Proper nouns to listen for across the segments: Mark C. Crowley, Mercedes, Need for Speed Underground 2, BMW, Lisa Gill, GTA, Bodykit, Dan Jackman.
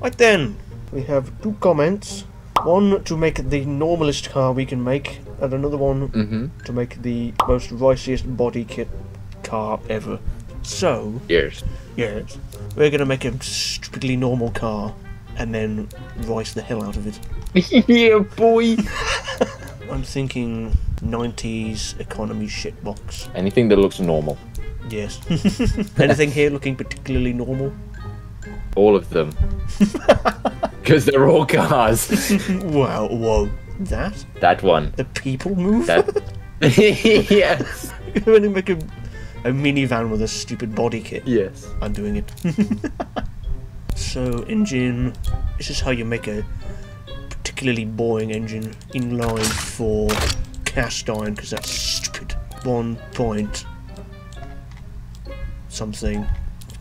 Right then, we have two comments. One to make the normalest car we can make, and another one to make the most riciest body kit car ever. So... Yes. We're gonna make a stupidly normal car, and then rice the hell out of it. Yeah, boy! I'm thinking 90s economy shitbox. Anything that looks normal. Yes. Anything here looking particularly normal? All of them. Because they're all cars. Wow, whoa. That? That one. The people mover? Yes. You're going to make a minivan with a stupid body kit. Yes. I'm doing it. So, engine. This is how you make a particularly boring engine. Inline for cast iron, because that's stupid. 1 point. Something.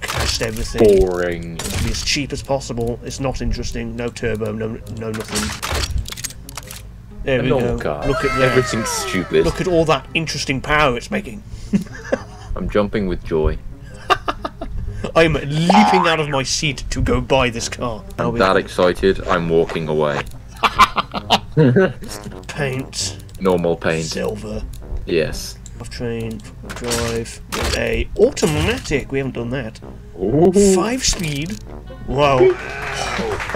Cast everything. Boring. It'll be as cheap as possible. It's not interesting. No turbo. No nothing. There we go. Car. Look at that. Everything's stupid. Look at all that interesting power it's making. I'm jumping with joy. I'm leaping out of my seat to go buy this car. I'm that excited. I'm walking away. Paint. Normal paint. Silver. Yes. Drive with a automatic. We haven't done that. Ooh. 5-speed. Wow.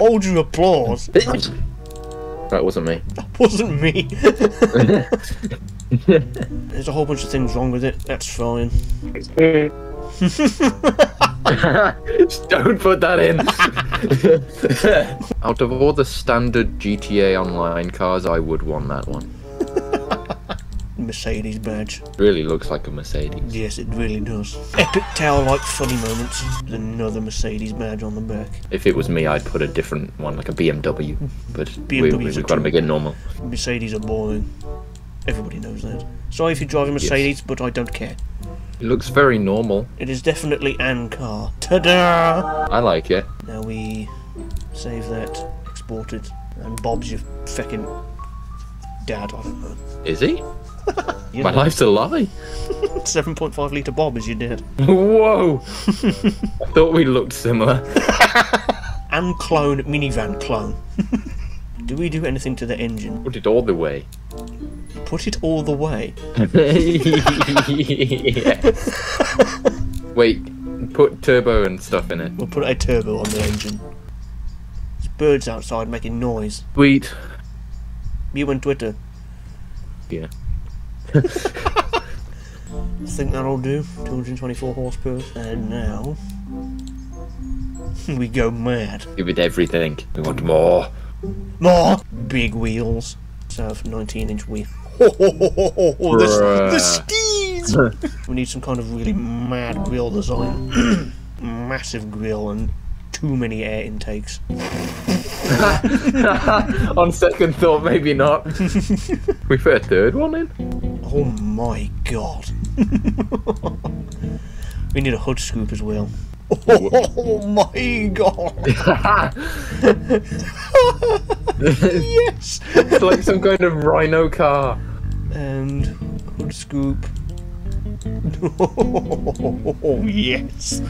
All due applause. That wasn't me. That wasn't me. There's a whole bunch of things wrong with it. That's fine. Don't put that in. Out of all the standard GTA Online cars, I would want that one. Mercedes badge. Really looks like a Mercedes. Yes, it really does. Epic Tower-like funny moments. There's another Mercedes badge on the back. If it was me, I'd put a different one, like a BMW. But we've got to make it normal. Mercedes are boring. Everybody knows that. Sorry if you drive a Mercedes, but I don't care. It looks very normal. It is definitely an car. Ta-da! I like it. Now we save that, export it, and Bob's your feckin' dad, I don't know. Is he? You know. My life's a lie. 7.5 litre Bob is your dad. Whoa! I thought we looked similar. And clone, minivan clone. Do we do anything to the engine? Put it all the way. Put it all the way? Wait, put turbo and stuff in it. We'll put a turbo on the engine. There's birds outside making noise. Sweet. You and Twitter. Yeah. I think that'll do. 224 horsepower. And now we go mad. With everything. We want more. More big wheels. So 19-inch wheel. The steeds! We need some kind of really mad grill design. Massive grill and too many air intakes. On second thought, maybe not. We put a third one in? Oh my god. We need a hood scoop as well. Oh my god. Yes! It's like some kind of rhino car. And hood scoop. Oh yes.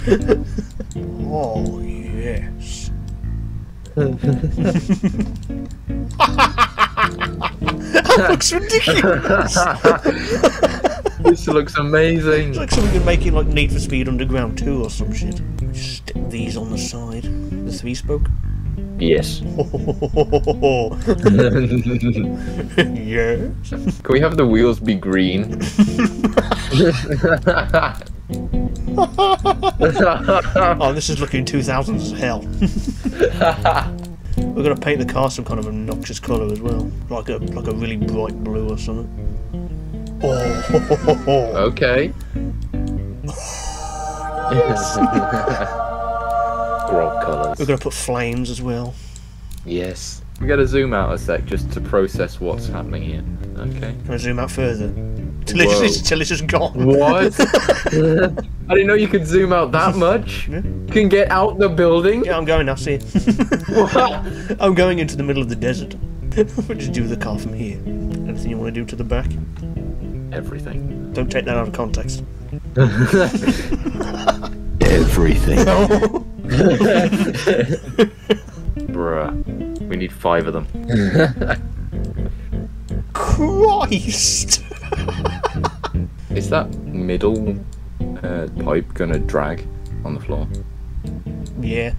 Oh yes. That looks ridiculous! This looks amazing. It's like something you're making like Need for Speed Underground 2 or some shit. Stick these on the side. The 3-spoke? Yes. Yes. Can we have the wheels be green? Oh, this is looking 2000s as hell. We're gonna paint the car some kind of obnoxious colour as well, like a really bright blue or something. Oh. Okay. Yes. Grog colours. We're gonna put flames as well. Yes. We gotta zoom out a sec just to process what's happening here. Okay. Can I zoom out further? Till it's just gone. What? I didn't know you could zoom out that much. Yeah. You can get out the building. Yeah, I'm going. I'll see you. I'm going into the middle of the desert. We'll just do the car from here. Anything you want to do to the back? Everything. Don't take that out of context. Everything. Bruh. We need 5 of them. Christ! Is that middle pipe gonna drag on the floor? Yeah.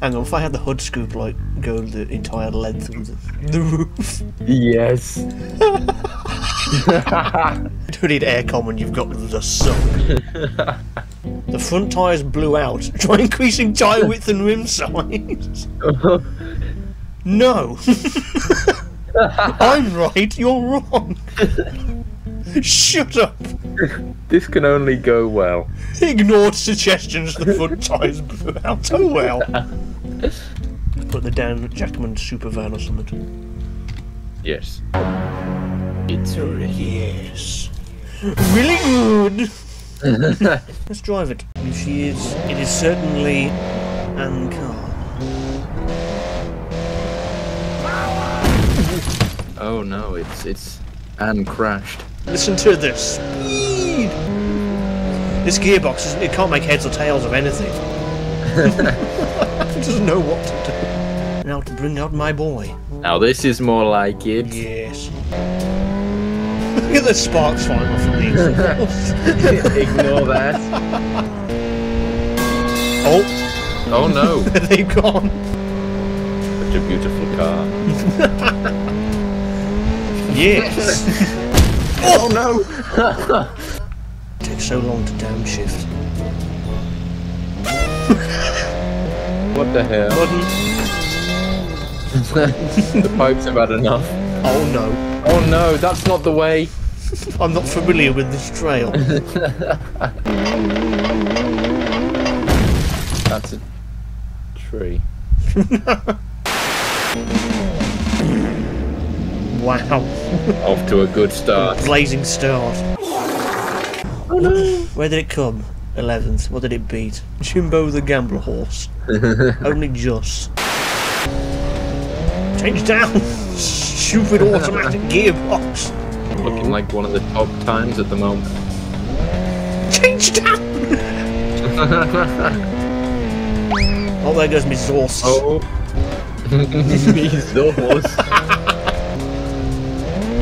Hang on, if I had the hood scoop, like, go the entire length through the roof. Yes. You don't need aircon when you've got the sun. The front tyres blew out. Try increasing tyre width and rim size. No. I'm right, you're wrong. Shut up. This can only go well. Ignored suggestions, the front tyres blew out. Oh well. Put the Dan Jackman super van or something. Yes. It's already. Yes. Really good. Let's drive it. She is. It is certainly an car. Oh no! It's and crashed. Listen to this speed. This gearbox it can't make heads or tails of anything. It doesn't know what to do. Now to bring out my boy. Now this is more like it. Yes. Look at the sparks flying off of these. Ignore that. Oh. Oh no. They've gone. Such a beautiful car. Yes! Oh no! It takes so long to downshift. What the hell? The pipe's about enough. Oh no. Oh no, that's not the way. I'm not familiar with this trail. That's a tree. Wow. Off to a good start. Blazing start. Oh no. Where did it come? 11th. What did it beat? Jimbo the Gambler Horse. Only just. Change down! Stupid automatic gearbox. Looking like one of the top times at the moment. Change down! Oh, there goes my horse. Oh. Me horse.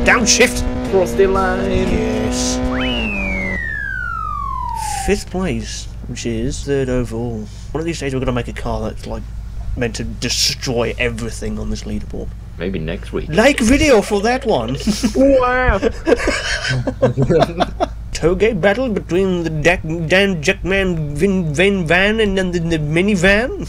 Downshift! Cross the line! Yes. 5th place, which is 3rd overall. One of these days we're going to make a car that's like meant to destroy everything on this leaderboard. Maybe next week. Like video for that one! Wow! Toge battle between the Dan Jackman van and then the minivan?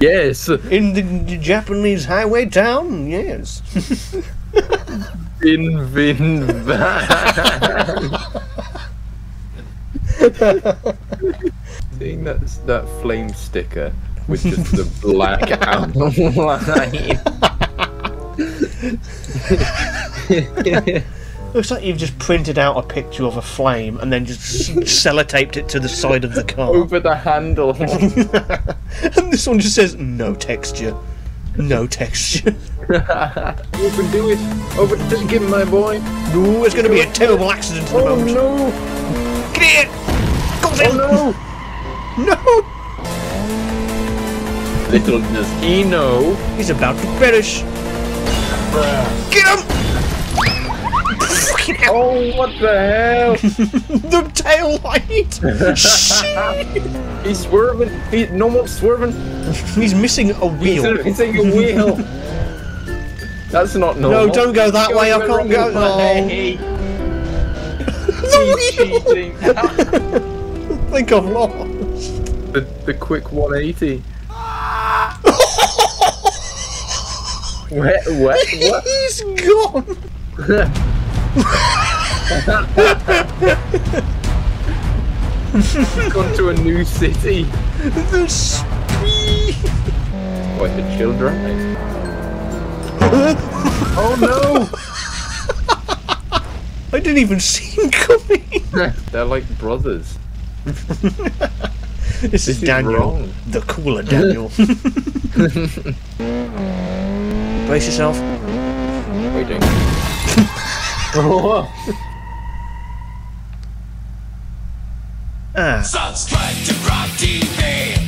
Yes. In the Japanese highway town, yes. In Vin Van. Seeing that flame sticker with just the black outline. Looks like you've just printed out a picture of a flame and then just sellotaped it to the side of the car. Over the handle. And this one just says, no texture. No texture. Overdo it. Just give him my boy. No, it's going to be a terrible accident at the moment. Oh no. Get here. Got him. Oh no. No. Little does he know. He's about to perish. Get him. Oh, what the hell? The tail light! Shit! He's swerving. He's no more swerving. He's missing a wheel. He's missing a wheel. That's not normal. No, don't go that way. I can't go. The wheel! I think I've lost. The quick 180. What? He's gone. Gone to a new city. The speed. Quite the children. Oh no! I didn't even see him coming. They're like brothers. This is Daniel, wrong. The cooler Daniel. Brace yourself. Waiting. Oh. Subscribe to Rock TV.